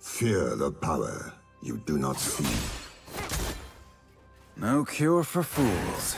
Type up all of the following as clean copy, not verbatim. Fear the power you do not see. No cure for fools.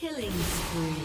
Killing spree.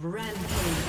Rampage.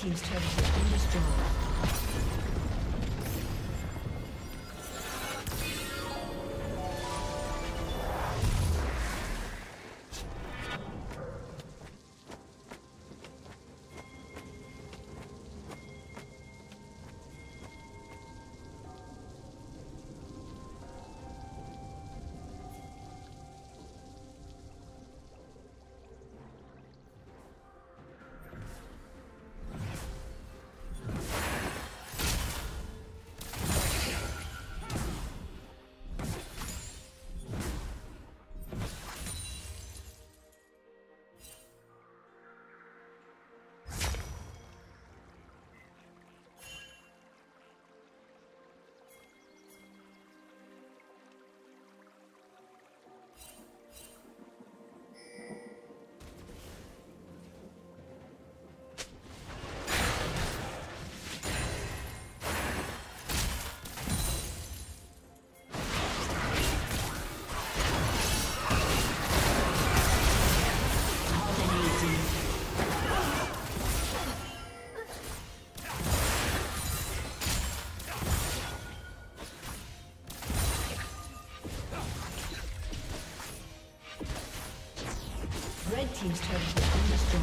team's turret has been destroyed. Team's turret has been destroyed.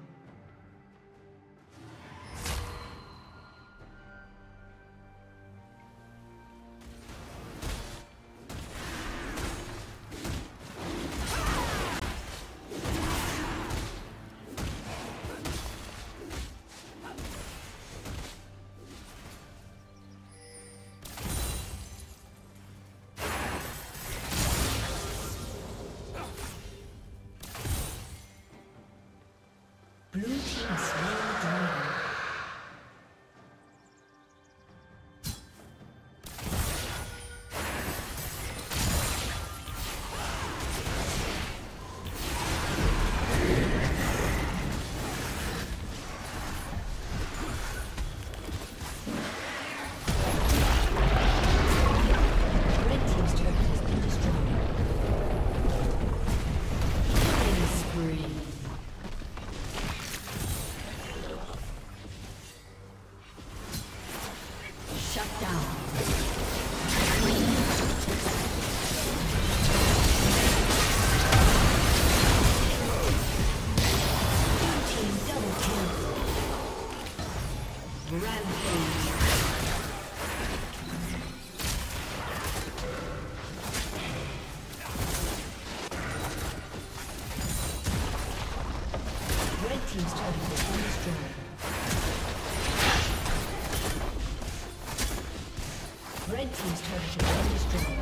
team's turret has been destroyed.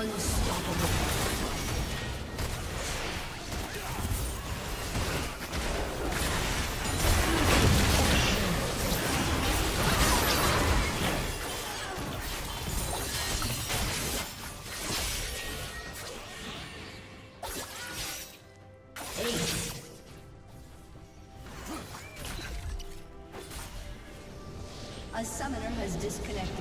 Unstoppable. A summoner has disconnected.